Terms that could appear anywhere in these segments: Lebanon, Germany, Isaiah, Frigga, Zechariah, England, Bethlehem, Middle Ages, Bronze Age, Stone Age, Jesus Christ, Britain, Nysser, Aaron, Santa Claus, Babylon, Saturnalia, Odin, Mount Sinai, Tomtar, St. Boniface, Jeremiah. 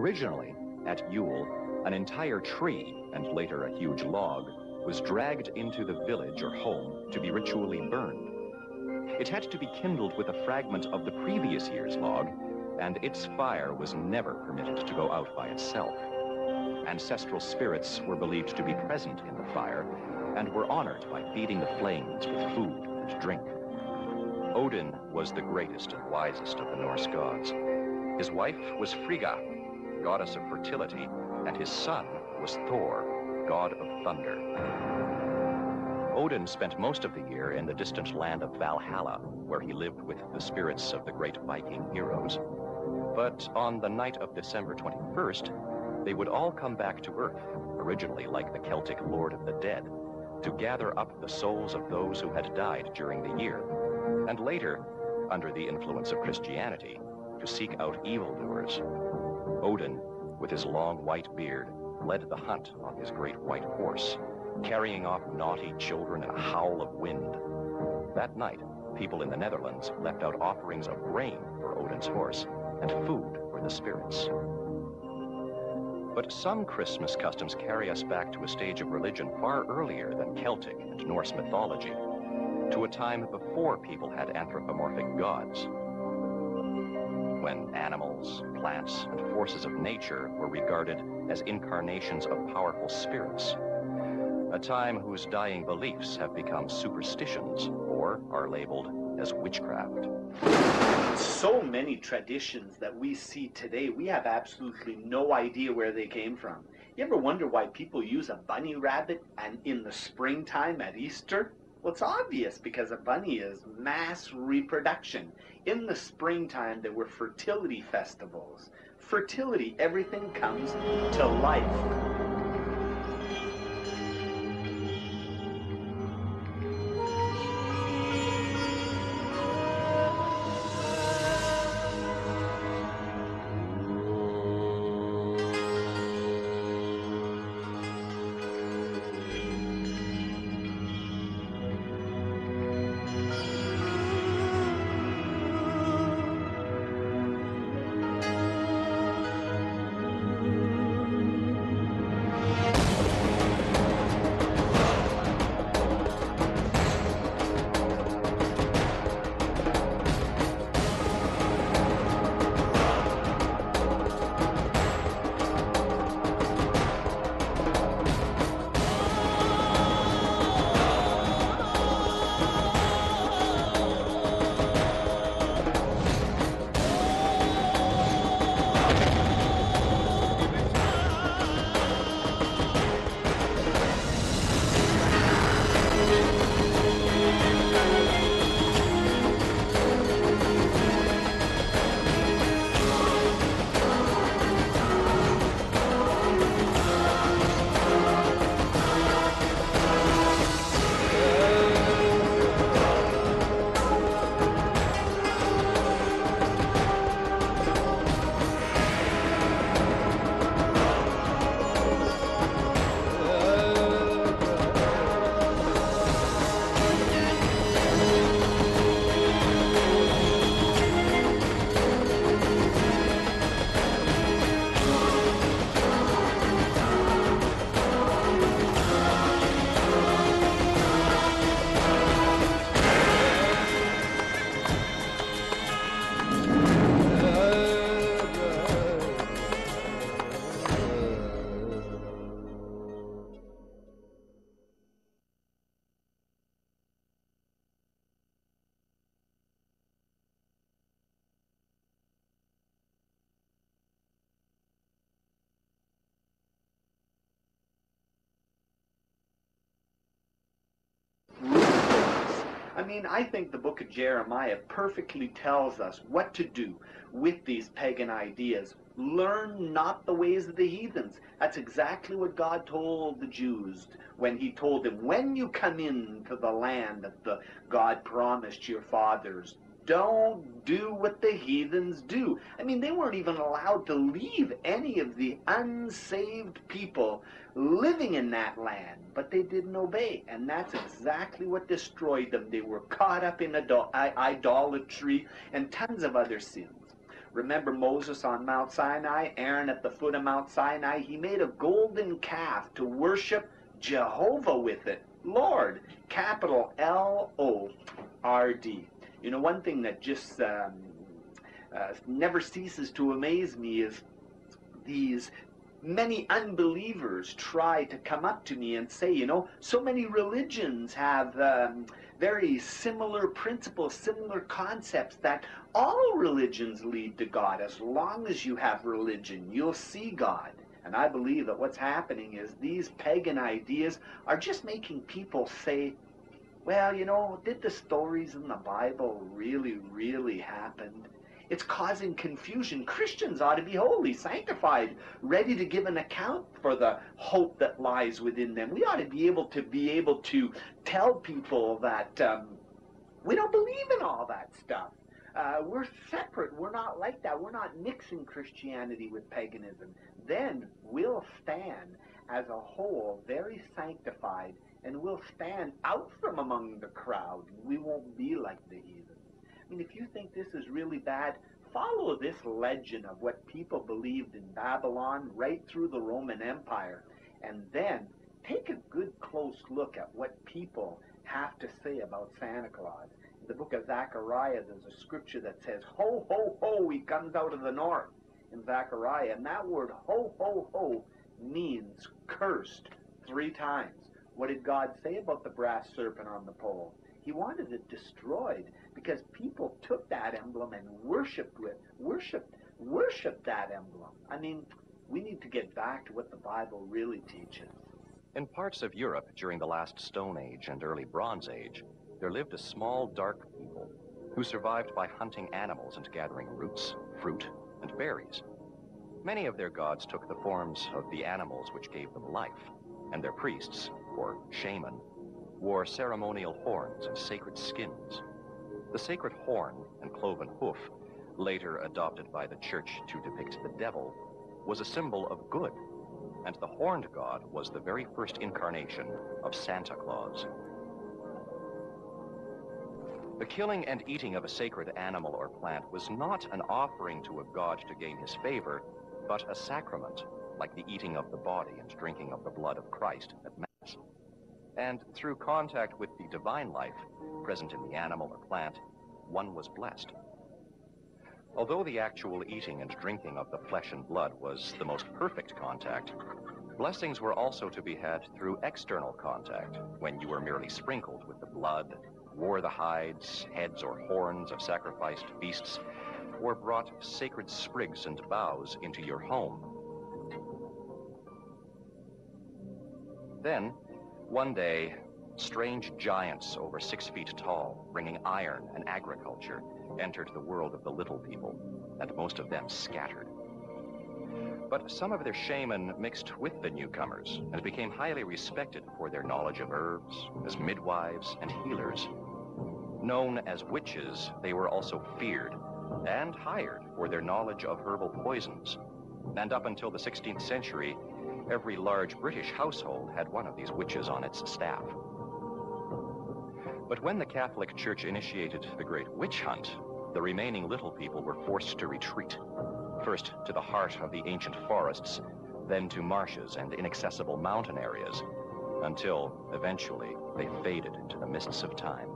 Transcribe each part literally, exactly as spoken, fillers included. Originally, at Yule, an entire tree, and later a huge log, was dragged into the village or home to be ritually burned. It had to be kindled with a fragment of the previous year's log, and its fire was never permitted to go out by itself. Ancestral spirits were believed to be present in the fire, and were honored by feeding the flames with food and drink. Odin was the greatest and wisest of the Norse gods. His wife was Frigga, goddess of fertility, and his son was Thor, god of thunder. Odin spent most of the year in the distant land of Valhalla, where he lived with the spirits of the great Viking heroes. But on the night of December twenty-first, they would all come back to Earth, originally like the Celtic Lord of the Dead, to gather up the souls of those who had died during the year, and later, under the influence of Christianity, to seek out evildoers. Odin, with his long white beard, led the hunt on his great white horse, carrying off naughty children in a howl of wind. That night, people in the Netherlands left out offerings of grain for Odin's horse and food for the spirits. But some Christmas customs carry us back to a stage of religion far earlier than Celtic and Norse mythology, to a time before people had anthropomorphic gods, when animals, plants, and forces of nature were regarded as incarnations of powerful spirits, a time whose dying beliefs have become superstitions or are labeled as witchcraft. So many traditions that we see today, we have absolutely no idea where they came from. You ever wonder why people use a bunny rabbit and in the springtime at Easter? Well, it's obvious, because a bunny is mass reproduction. In the springtime, there were fertility festivals. Fertility, everything comes to life. I mean, I think the book of Jeremiah perfectly tells us what to do with these pagan ideas. Learn not the ways of the heathens. That's exactly what God told the Jews when he told them, when you come into the land that the God promised your fathers, don't do what the heathens do. I mean, they weren't even allowed to leave any of the unsaved people living in that land, but they didn't obey, and that's exactly what destroyed them. They were caught up in idol- idolatry and tons of other sins. Remember Moses on Mount Sinai, Aaron at the foot of Mount Sinai? He made a golden calf to worship Jehovah with it. Lord, capital L O R D. You know, one thing that just um, uh, never ceases to amaze me is these many unbelievers try to come up to me and say, you know, so many religions have um, very similar principles, similar concepts, that all religions lead to God. As long as you have religion, you'll see God. And I believe that what's happening is these pagan ideas are just making people say, well, you know, did the stories in the Bible really, really happen? It's causing confusion. Christians ought to be holy, sanctified, ready to give an account for the hope that lies within them. We ought to be able to be able to tell people that um, we don't believe in all that stuff. Uh, we're separate. We're not like that. We're not mixing Christianity with paganism. Then we'll stand as a whole, very sanctified, and we'll stand out from among the crowd. We won't be like the heathen. I mean, if you think this is really bad, follow this legend of what people believed in Babylon right through the Roman Empire, and then take a good close look at what people have to say about Santa Claus. In the book of Zechariah, there's a scripture that says, ho, ho, ho, he comes out of the north, in Zechariah. And that word, ho, ho, ho, means cursed three times. What did God say about the brass serpent on the pole? He wanted it destroyed because people took that emblem and worshipped with, worshipped, worshipped that emblem. I mean, we need to get back to what the Bible really teaches. In parts of Europe during the last Stone Age and early Bronze Age, there lived a small, dark people who survived by hunting animals and gathering roots, fruit, and berries. Many of their gods took the forms of the animals which gave them life, and their priests, or shaman, wore ceremonial horns and sacred skins. The sacred horn and cloven hoof, later adopted by the church to depict the devil, was a symbol of good, and the horned god was the very first incarnation of Santa Claus. The killing and eating of a sacred animal or plant was not an offering to a god to gain his favor, but a sacrament, like the eating of the body and drinking of the blood of Christ at Mass. And through contact with the divine life present in the animal or plant, one was blessed. Although the actual eating and drinking of the flesh and blood was the most perfect contact, blessings were also to be had through external contact, when you were merely sprinkled with the blood, wore the hides, heads, or horns of sacrificed beasts, or brought sacred sprigs and boughs into your home. Then, one day, strange giants over six feet tall, bringing iron and agriculture, entered the world of the little people, and most of them scattered. But some of their shaman mixed with the newcomers and became highly respected for their knowledge of herbs, as midwives and healers. Known as witches, they were also feared and hired for their knowledge of herbal poisons. And up until the sixteenth century, every large British household had one of these witches on its staff. But when the Catholic Church initiated the great witch hunt, the remaining little people were forced to retreat, first to the heart of the ancient forests, then to marshes and inaccessible mountain areas, until eventually they faded into the mists of time,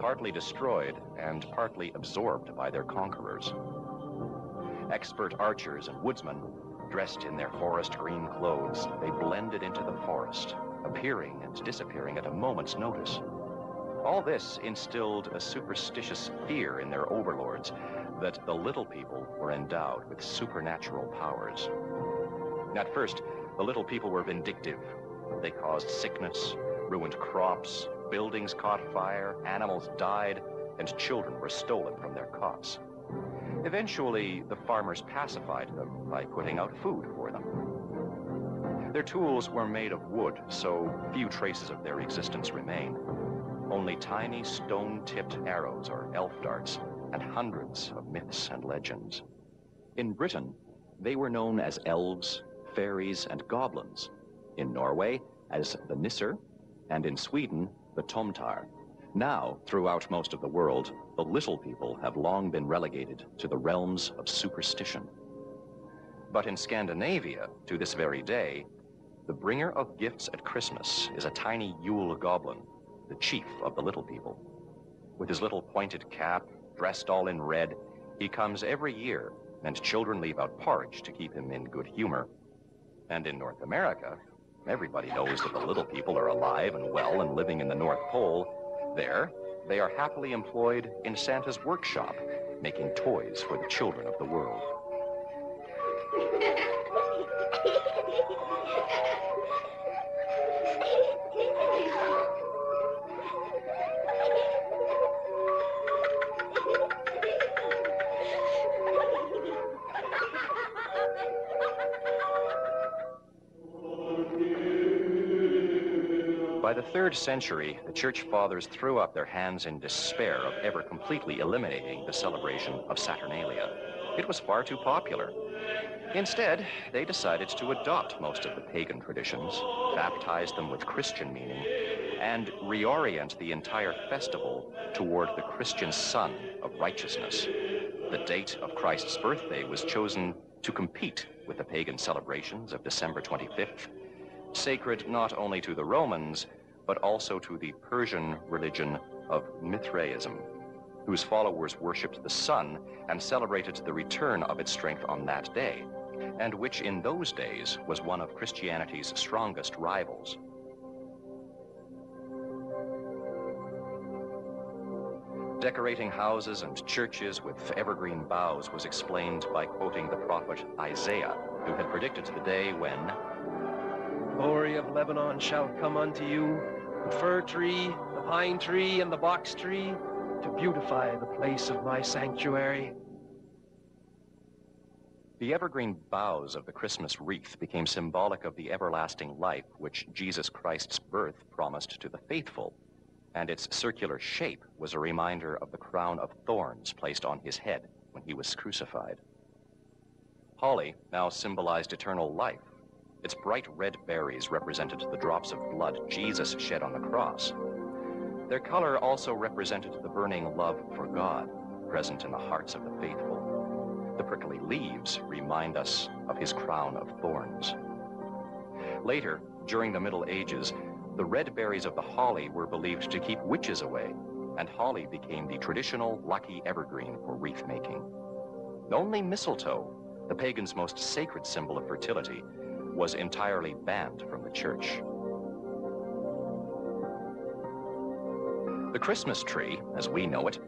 partly destroyed and partly absorbed by their conquerors. Expert archers and woodsmen, dressed in their forest green clothes, they blended into the forest, appearing and disappearing at a moment's notice. All this instilled a superstitious fear in their overlords that the little people were endowed with supernatural powers. At first, the little people were vindictive. They caused sickness, ruined crops, buildings caught fire, animals died, and children were stolen from their cots. Eventually, the farmers pacified them by putting out food for them. Their tools were made of wood, so few traces of their existence remain. Only tiny stone-tipped arrows or elf darts, and hundreds of myths and legends. In Britain, they were known as elves, fairies, and goblins. In Norway, as the Nysser, and in Sweden, the Tomtar. Now, throughout most of the world, the little people have long been relegated to the realms of superstition. But in Scandinavia, to this very day, the bringer of gifts at Christmas is a tiny Yule goblin, the chief of the little people. With his little pointed cap, dressed all in red, he comes every year, and children leave out porridge to keep him in good humor. And in North America, everybody knows that the little people are alive and well and living in the North Pole. There, they are happily employed in Santa's workshop, making toys for the children of the world. By the third century, the church fathers threw up their hands in despair of ever completely eliminating the celebration of Saturnalia. It was far too popular. Instead, they decided to adopt most of the pagan traditions, baptize them with Christian meaning, and reorient the entire festival toward the Christian Sun of Righteousness. The date of Christ's birthday was chosen to compete with the pagan celebrations of December twenty-fifth, sacred not only to the Romans, but also to the Persian religion of Mithraism, whose followers worshipped the sun and celebrated the return of its strength on that day, and which in those days was one of Christianity's strongest rivals. Decorating houses and churches with evergreen boughs was explained by quoting the prophet Isaiah, who had predicted the day when "The glory of Lebanon shall come unto you, the fir tree, the pine tree, and the box tree, to beautify the place of my sanctuary." The evergreen boughs of the Christmas wreath became symbolic of the everlasting life which Jesus Christ's birth promised to the faithful, and its circular shape was a reminder of the crown of thorns placed on his head when he was crucified. Holly now symbolized eternal life. Its bright red berries represented the drops of blood Jesus shed on the cross. Their color also represented the burning love for God, present in the hearts of the faithful. The prickly leaves remind us of his crown of thorns. Later, during the Middle Ages, the red berries of the holly were believed to keep witches away, and holly became the traditional lucky evergreen for wreath making. Only mistletoe, the pagan's most sacred symbol of fertility, was entirely banned from the church. The Christmas tree, as we know it,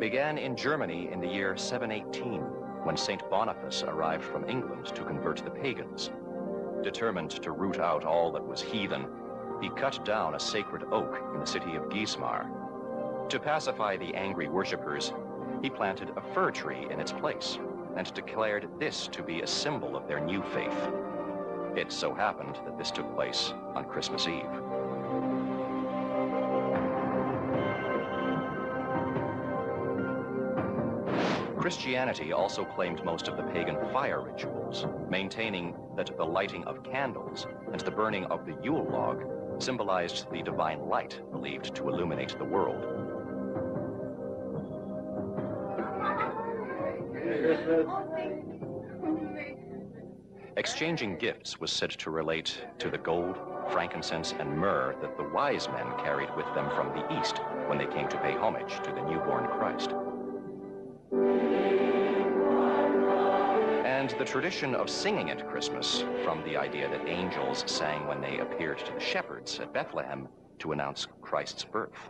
began in Germany in the year seven eighteen, when Saint Boniface arrived from England to convert the pagans. Determined to root out all that was heathen, he cut down a sacred oak in the city of Geismar. To pacify the angry worshippers, he planted a fir tree in its place and declared this to be a symbol of their new faith. It so happened that this took place on Christmas Eve. Christianity also claimed most of the pagan fire rituals, maintaining that the lighting of candles and the burning of the Yule log symbolized the divine light believed to illuminate the world. Exchanging gifts was said to relate to the gold, frankincense, and myrrh that the wise men carried with them from the East when they came to pay homage to the newborn Christ. And the tradition of singing at Christmas, from the idea that angels sang when they appeared to the shepherds at Bethlehem to announce Christ's birth.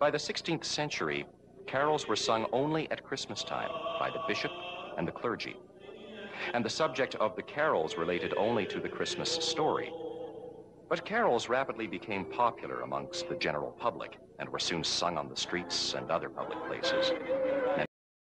By the sixteenth century, carols were sung only at Christmas time by the bishop and the clergy, and the subject of the carols related only to the Christmas story. But carols rapidly became popular amongst the general public and were soon sung on the streets and other public places.